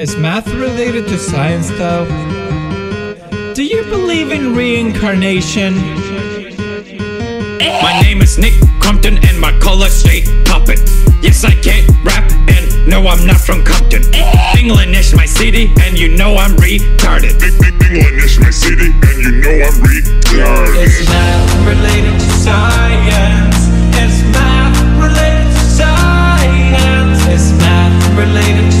Is math related to science, though? Do you believe in reincarnation? My name is Nick Compton and my color's straight poppin'. Yes, I can't rap and no, I'm not from Compton. England is my city and you know I'm retarded. England is my city and you know I'm retarded. Is math related to science? Is math related to science? Is math related to science?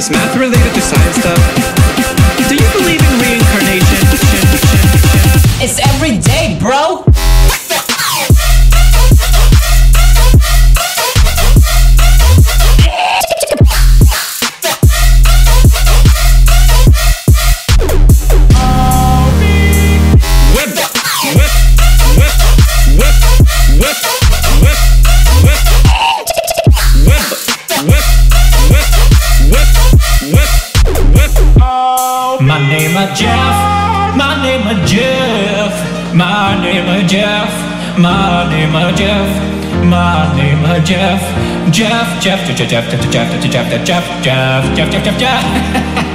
Is math related to science stuff? Do you believe in reincarnation? It's every day, bro! My name is Jeff.